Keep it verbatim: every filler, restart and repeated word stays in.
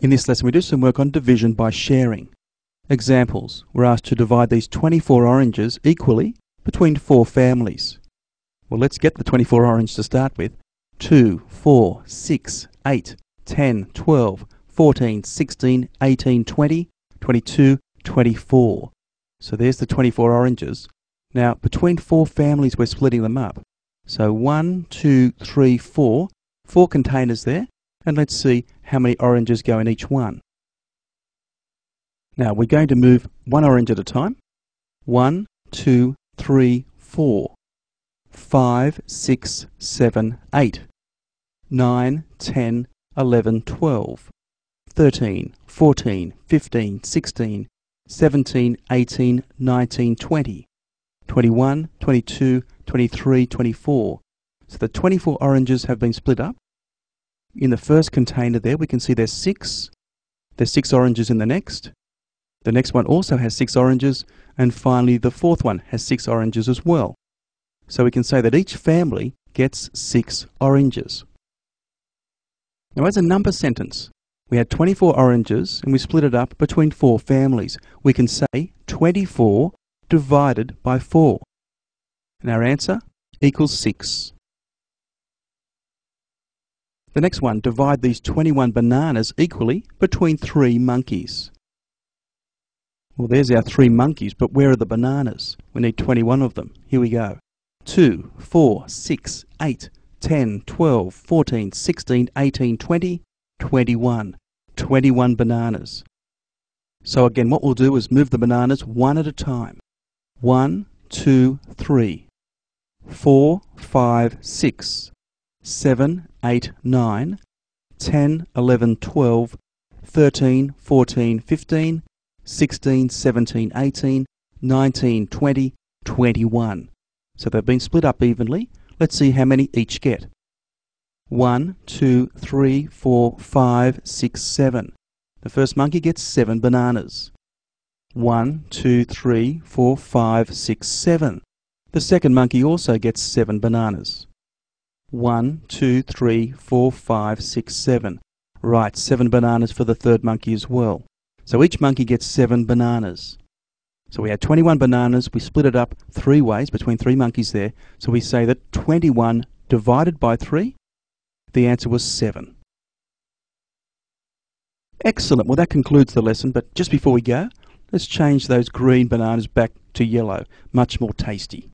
In this lesson we do some work on division by sharing. Examples: we're asked to divide these twenty-four oranges equally between four families. Well, let's get the twenty-four oranges to start with. two, four, six, eight, ten, twelve, fourteen, sixteen, eighteen, twenty, twenty-two, twenty-four. So there's the twenty-four oranges. Now between four families we're splitting them up. So one, two, three, four. Four containers there. And let's see how many oranges go in each one. Now we're going to move one orange at a time. one, two, three, four, five, six, seven, eight, nine, ten, eleven, twelve, thirteen, fourteen, fifteen, sixteen, seventeen, eighteen, nineteen, twenty, twenty-one, twenty-two, twenty-three, twenty-four. So the twenty-four oranges have been split up. In the first container there we can see there's six. There's six oranges in the next. The next one also has six oranges, and finally the fourth one has six oranges as well. So we can say that each family gets six oranges. Now as a number sentence, we had twenty-four oranges and we split it up between four families. We can say twenty-four divided by four. And our answer equals six. The next one, divide these twenty-one bananas equally between three monkeys. Well, there's our three monkeys, but where are the bananas? We need twenty-one of them. Here we go. two, four, six, eight, ten, twelve, fourteen, sixteen, eighteen, twenty, twenty-one. twenty-one bananas. So again, what we'll do is move the bananas one at a time. one, two, three, four, five, six, seven, eight, nine, ten, eleven, twelve, thirteen, fourteen, fifteen, sixteen, seventeen, eighteen, nineteen, twenty, twenty-one. So they've been split up evenly. Let's see how many each get. one, two, three, four, five, six, seven. The first monkey gets seven bananas. one, two, three, four, five, six, seven. The second monkey also gets seven bananas. one, two, three, four, five, six, seven. Right, seven bananas for the third monkey as well. So each monkey gets seven bananas. So we had twenty-one bananas, we split it up three ways between three monkeys there. So we say that twenty-one divided by three, the answer was seven. Excellent, well that concludes the lesson, but just before we go, let's change those green bananas back to yellow, much more tasty.